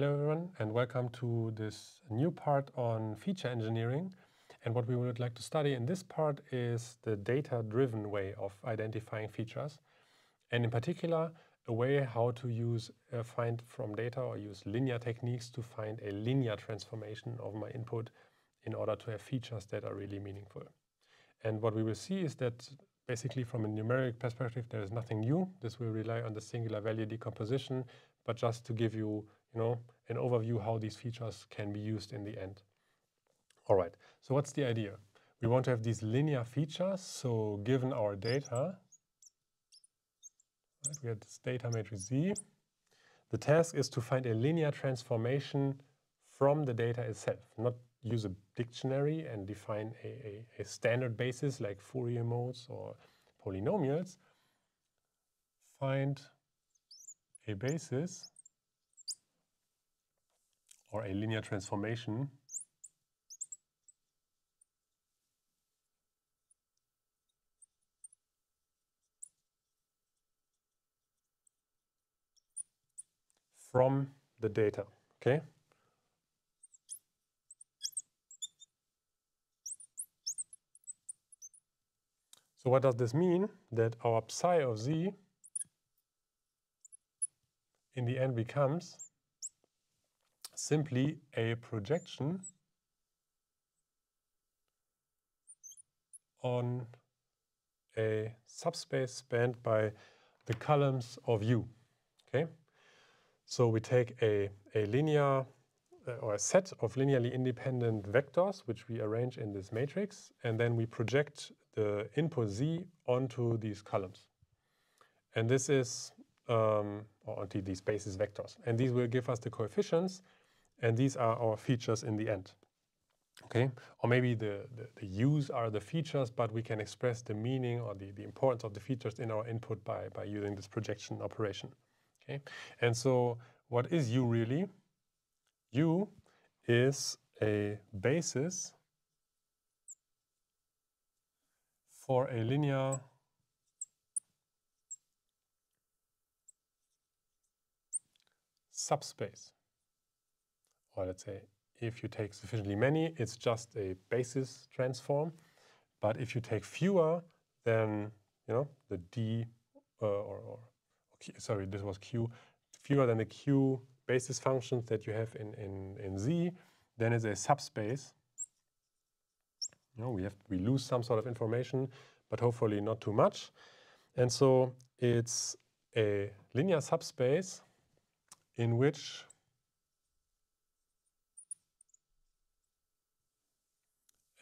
Hello everyone, and welcome to this new part on feature engineering. And what we would like to study in this part is the data-driven way of identifying features, and in particular a way how to use find from data or use linear techniques to find a linear transformation of my input in order to have features that are really meaningful. And what we will see is that basically from a numeric perspective there is nothing new. This will rely on the singular value decomposition, but just to give you an overview how these features can be used in the end. All right, so what's the idea? We want to have these linear features, so given our data, right, we have this data matrix Z. The task is to find a linear transformation from the data itself, not use a dictionary and define a standard basis like Fourier modes or polynomials. Find a basis or a linear transformation from the data, okay? So what does this mean? That our psi of Z in the end becomes simply a projection on a subspace spanned by the columns of U. Okay, so we take a linear or a set of linearly independent vectors which we arrange in this matrix, and then we project the input Z onto these columns, and this is or onto these basis vectors, and these will give us the coefficients. And these are our features in the end, okay? Or maybe the U's are the features, but we can express the meaning or the importance of the features in our input by using this projection operation, okay? And so what is U really? U is a basis for a linear subspace. Or let's say, if you take sufficiently many, it's just a basis transform. But if you take fewer, then the D this was Q, fewer than the Q basis functions that you have in Z, then it's a subspace. We lose some sort of information, but hopefully not too much. And so it's a linear subspace in which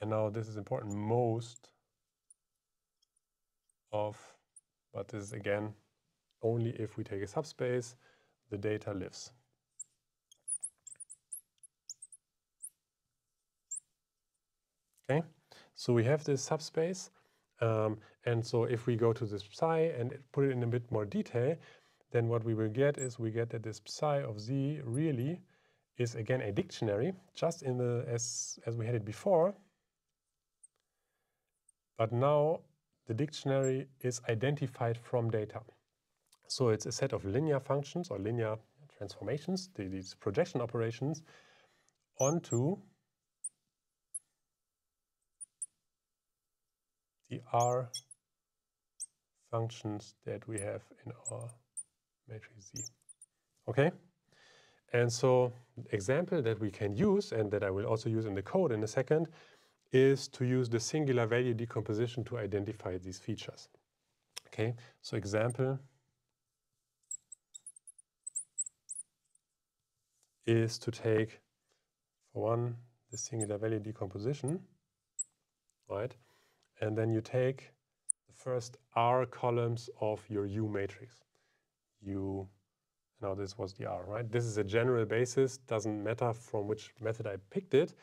and now this is important, most of, but this is again only if we take a subspace, the data lives. Okay, so we have this subspace, and so if we go to this psi and put it in a bit more detail, then what we will get is we get that this psi of Z really is again a dictionary, just in the as we had it before. But now the dictionary is identified from data. So it's a set of linear functions or linear transformations, these projection operations, onto the R functions that we have in our matrix Z. Okay? And so the example that we can use, and that I will also use in the code in a second, is to use the singular value decomposition to identify these features. Okay, so example is to take, for one, the singular value decomposition, right? And then you take the first R columns of your U matrix. Now this was the R, right? This is a general basis, doesn't matter from which method I picked it.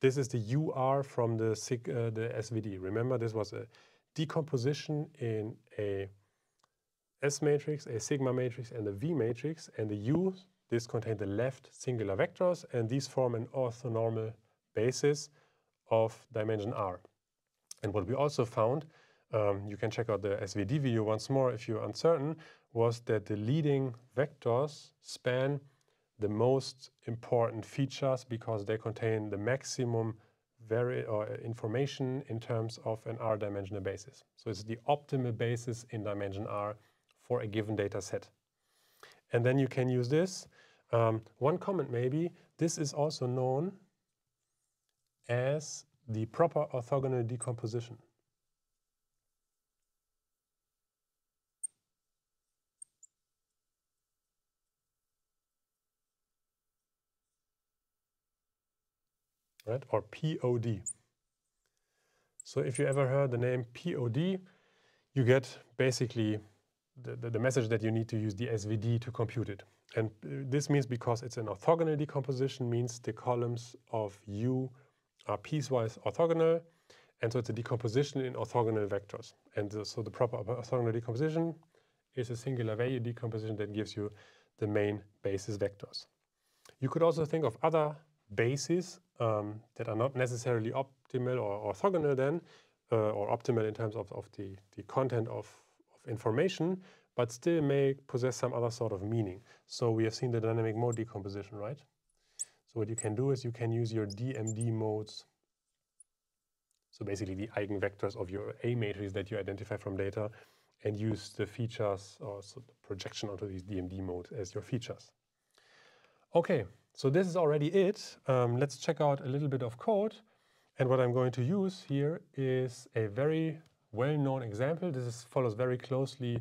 This is the UR from the SVD. Remember, this was a decomposition in a S matrix, a sigma matrix, and a V matrix. And the U, this contained the left singular vectors, and these form an orthonormal basis of dimension R. And what we also found, you can check out the SVD video once more if you're uncertain, was that the leading vectors span the most important features because they contain the maximum information in terms of an r-dimensional basis. So it's the optimal basis in dimension r for a given data set. And then you can use this. One comment maybe, this is also known as the proper orthogonal decomposition. Right? Or POD. So if you ever heard the name POD, you get basically the message that you need to use the SVD to compute it. And this means because it's an orthogonal decomposition, means the columns of U are piecewise orthogonal, and so it's a decomposition in orthogonal vectors. And so the proper orthogonal decomposition is a singular value decomposition that gives you the main basis vectors. You could also think of other bases that are not necessarily optimal or orthogonal then, or optimal in terms of the content of information, but still may possess some other sort of meaning. So we have seen the dynamic mode decomposition, right? So what you can do is you can use your DMD modes, so basically the eigenvectors of your A matrix that you identify from data, and use the features, or so the projection onto these DMD modes as your features. Okay. So this is already it. Let's check out a little bit of code. And what I'm going to use here is a very well-known example. This follows very closely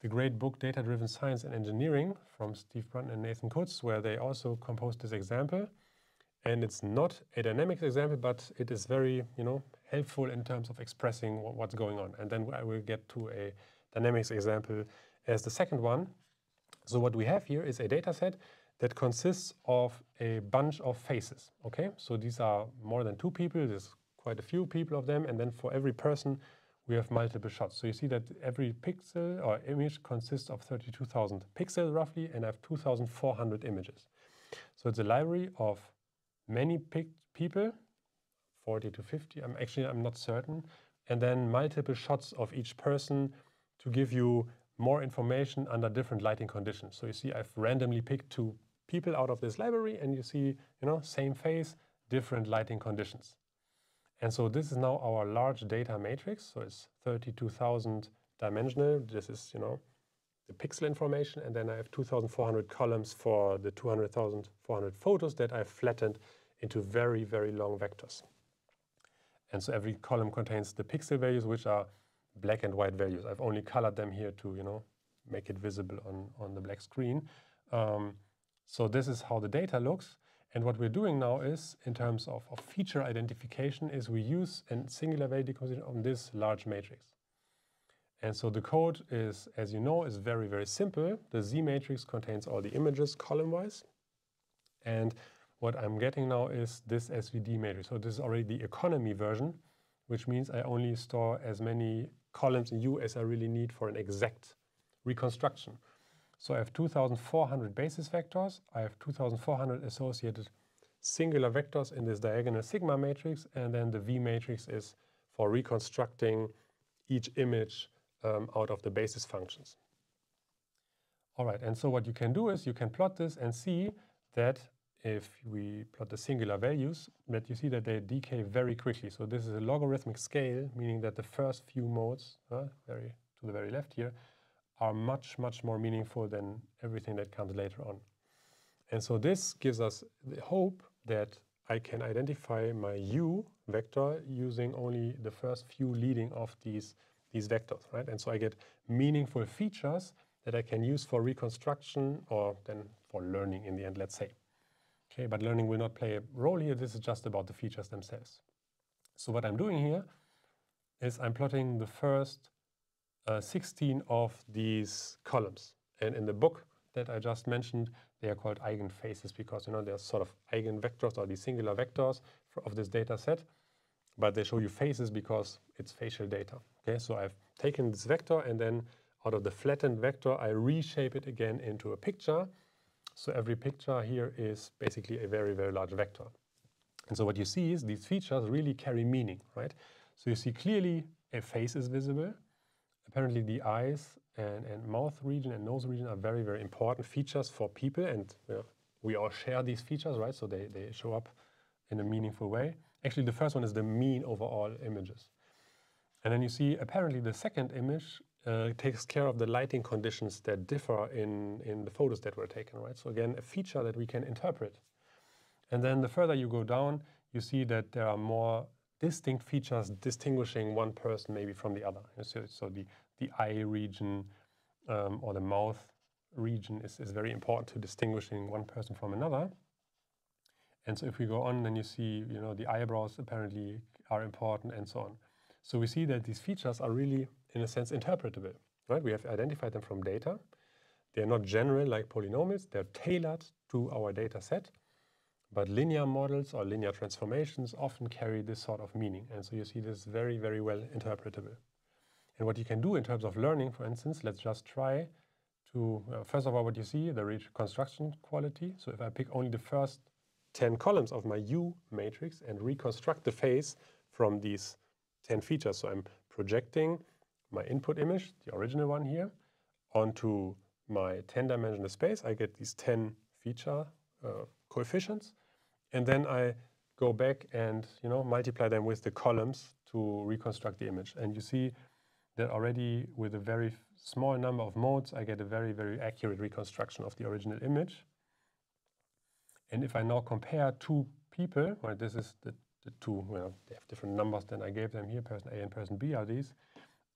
the great book, Data-Driven Science and Engineering, from Steve Brunton and Nathan Kutz, where they also composed this example. And it's not a dynamics example, but it is very, helpful in terms of expressing what's going on. And then I will get to a dynamics example as the second one. So what we have here is a data set that consists of a bunch of faces, okay? So these are more than two people, there's quite a few people of them, and then for every person, we have multiple shots. So you see that every pixel or image consists of 32,000 pixels roughly, and I have 2,400 images. So it's a library of many people, 40 to 50, I'm not certain, and then multiple shots of each person to give you more information under different lighting conditions. So you see I've randomly picked two people out of this library, and you see, same face, different lighting conditions. And so this is now our large data matrix. So it's 32,000 dimensional. This is, the pixel information. And then I have 2,400 columns for the 200,400 photos that I've flattened into very, very long vectors. And so every column contains the pixel values, which are black and white values. I've only colored them here to, make it visible on the black screen. So this is how the data looks. And what we're doing now is, in terms of feature identification, is we use a singular value decomposition on this large matrix. And so the code is, as you know, is very, very simple. The Z matrix contains all the images column-wise. And what I'm getting now is this SVD matrix. So this is already the economy version, which means I only store as many columns in U as I really need for an exact reconstruction. So I have 2,400 basis vectors, I have 2,400 associated singular vectors in this diagonal sigma matrix, and then the V matrix is for reconstructing each image out of the basis functions. All right, and so what you can do is you can plot this and see that if we plot the singular values, that you see that they decay very quickly. So this is a logarithmic scale, meaning that the first few modes, to the very left here, are much, much more meaningful than everything that comes later on. And so this gives us the hope that I can identify my U vector using only the first few leading of these vectors, right? And so I get meaningful features that I can use for reconstruction or then for learning in the end, let's say. Okay, but learning will not play a role here. This is just about the features themselves. So what I'm doing here is I'm plotting the first 16 of these columns. And in the book that I just mentioned, they are called eigenfaces because, they're sort of eigenvectors or these singular vectors of this data set. But they show you faces because it's facial data. Okay, so I've taken this vector and then out of the flattened vector, I reshape it again into a picture. So every picture here is basically a very, very large vector. And so what you see is these features really carry meaning, right? So you see clearly a face is visible. Apparently the eyes and mouth region and nose region are very, very important features for people and we all share these features, right? So they show up in a meaningful way. Actually, the first one is the mean over all images. And then you see, apparently, the second image takes care of the lighting conditions that differ in the photos that were taken, right? So again, a feature that we can interpret. And then the further you go down, you see that there are more distinct features distinguishing one person maybe from the other. So the eye region or the mouth region is very important to distinguishing one person from another. And so if we go on, then you see, you know, the eyebrows apparently are important and so on. So we see that these features are really, in a sense, interpretable, right? We have identified them from data. They're not general like polynomials. They're tailored to our data set. But linear models or linear transformations often carry this sort of meaning. And so you see this very, very well interpretable. And what you can do in terms of learning, for instance, let's just try to, first of all, what you see, the reconstruction quality. So if I pick only the first 10 columns of my U matrix and reconstruct the face from these 10 features. So I'm projecting my input image, the original one here, onto my 10-dimensional space. I get these 10 feature coefficients, and then I go back and, you know, multiply them with the columns to reconstruct the image. And you see that already with a very small number of modes, I get a very, very accurate reconstruction of the original image. And if I now compare two people, well, this is the two, well, they have different numbers than I gave them here, person A and person B are these,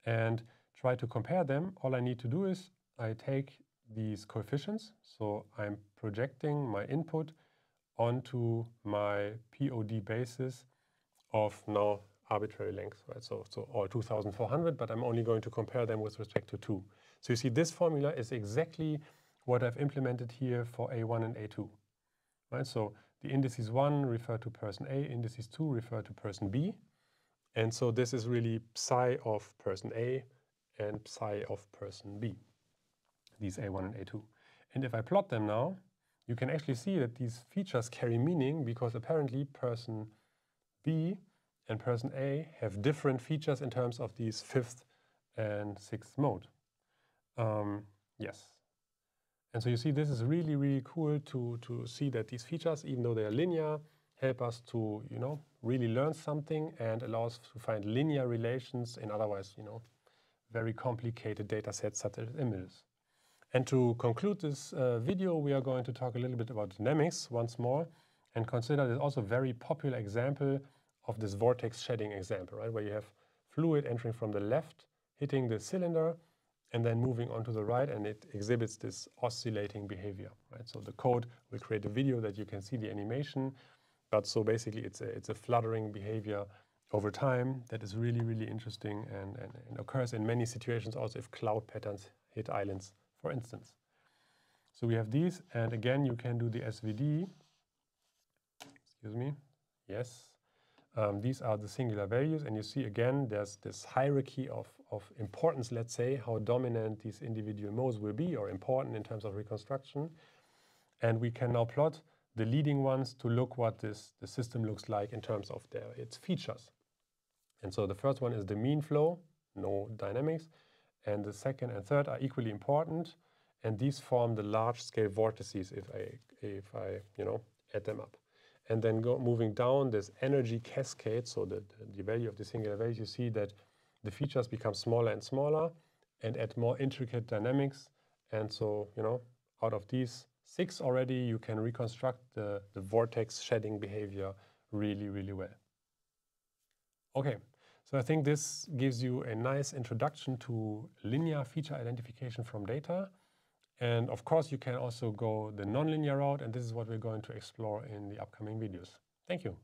and try to compare them, all I need to do is I take these coefficients, so I'm projecting my input onto my POD basis of now arbitrary length, right? So all 2,400, but I'm only going to compare them with respect to 2. So you see this formula is exactly what I've implemented here for A1 and A2. Right? So the indices 1 refer to person A, indices 2 refer to person B. And so this is really psi of person A and psi of person B, these A1 and A2. And if I plot them now, you can actually see that these features carry meaning because apparently person B and person A have different features in terms of these 5th and 6th mode. Yes. And so you see this is really, really cool to see that these features, even though they are linear, help us to, you know, really learn something and allow us to find linear relations in otherwise, you know, very complicated data sets such as images. And to conclude this video, we are going to talk a little bit about dynamics once more and consider this also a very popular example of this vortex shedding example, right? Where you have fluid entering from the left, hitting the cylinder, and then moving on to the right, and it exhibits this oscillating behavior, right? So the code will create a video that you can see the animation, but so basically it's a fluttering behavior over time that is really, really interesting and occurs in many situations, also if cloud patterns hit islands, for instance. So we have these, and again, you can do the SVD. Excuse me. Yes. These are the singular values, and you see again there's this hierarchy of importance, let's say, how dominant these individual modes will be or important in terms of reconstruction. And we can now plot the leading ones to look what the system looks like in terms of its features. And so the first one is the mean flow, no dynamics. And the second and third are equally important, and these form the large-scale vortices if I you know, add them up. And then moving down this energy cascade, so the value of the singular values, you see that the features become smaller and smaller and add more intricate dynamics. And so, you know, out of these 6 already, you can reconstruct the vortex shedding behavior really, really well. Okay, so I think this gives you a nice introduction to linear feature identification from data. And of course, you can also go the nonlinear route, and this is what we're going to explore in the upcoming videos. Thank you.